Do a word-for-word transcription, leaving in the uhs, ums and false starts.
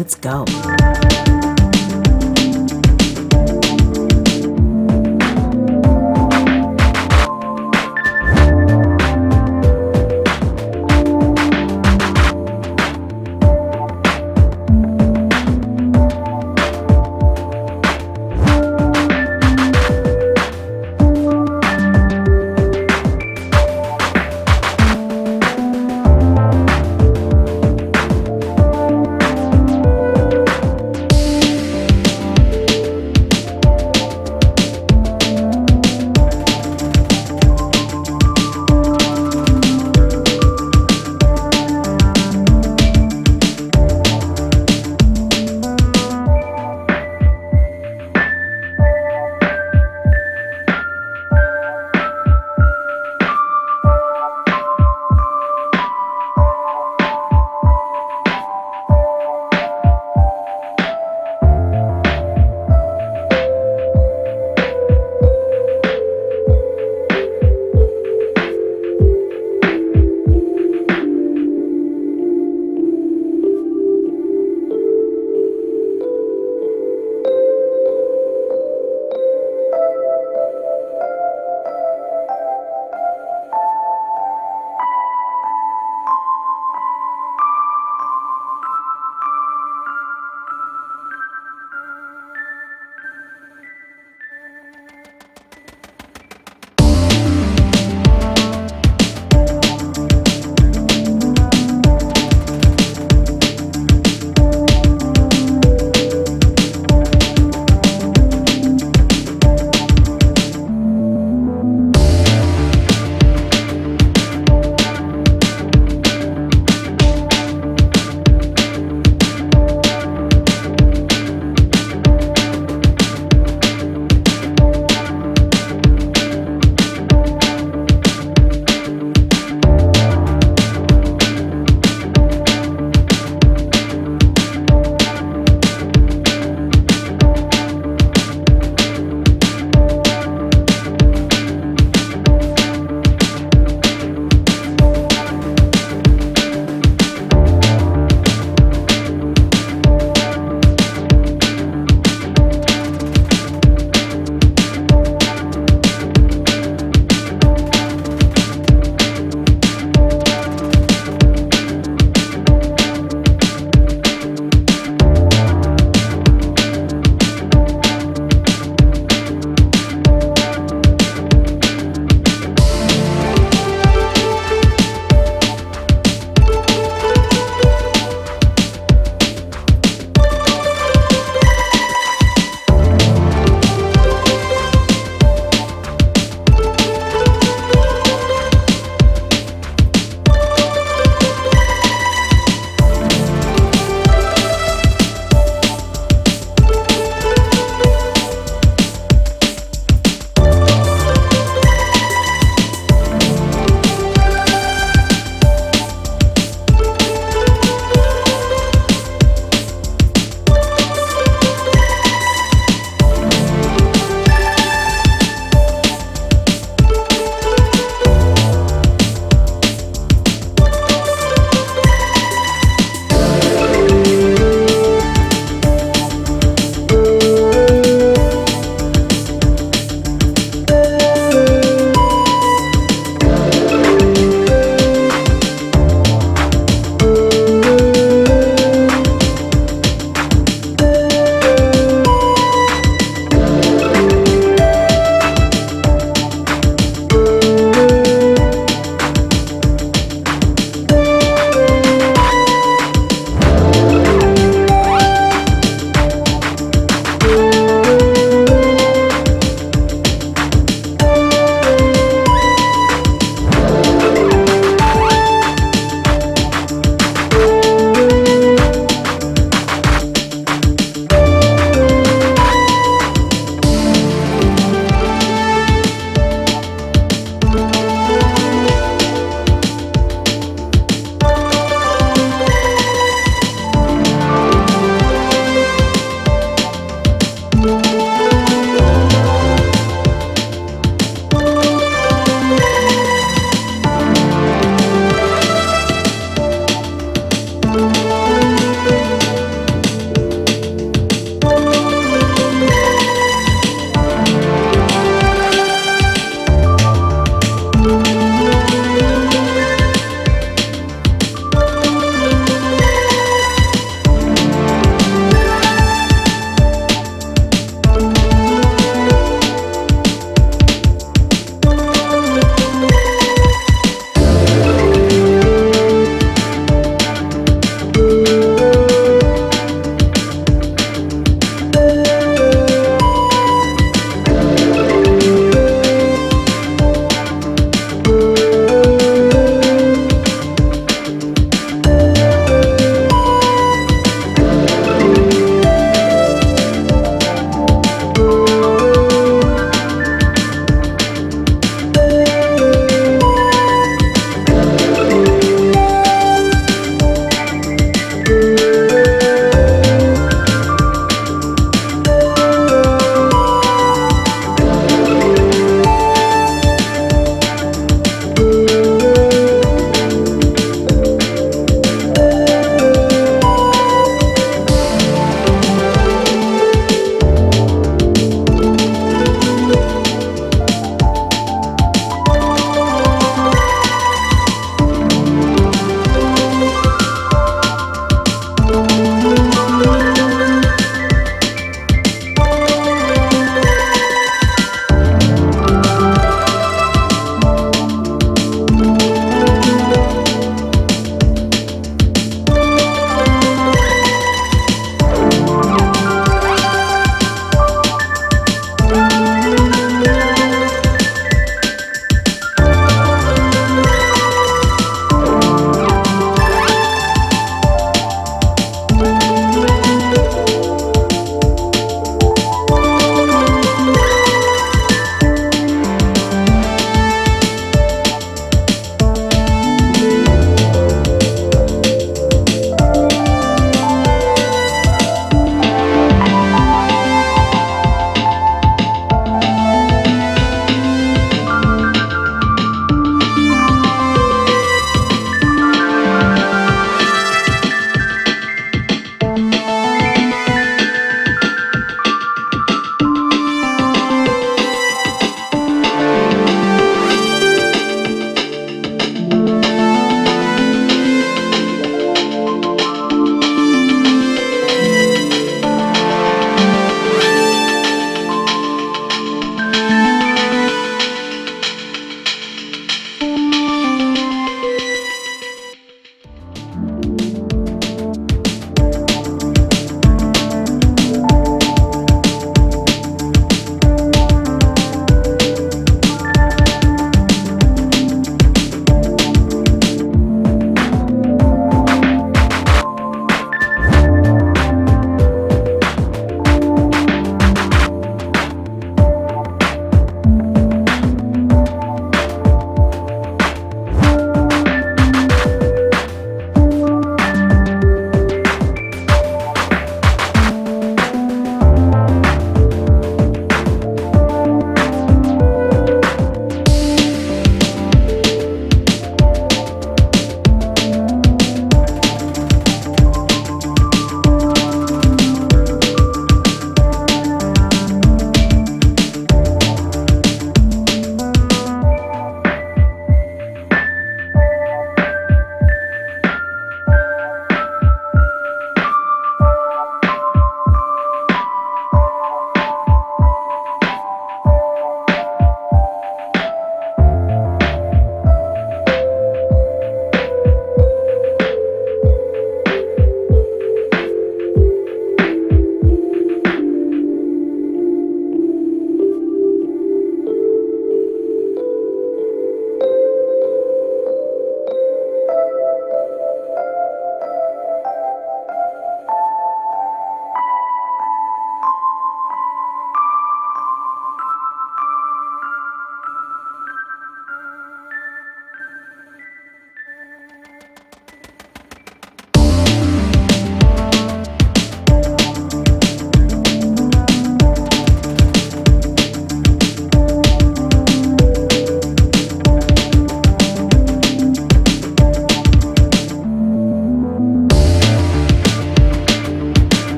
Let's go.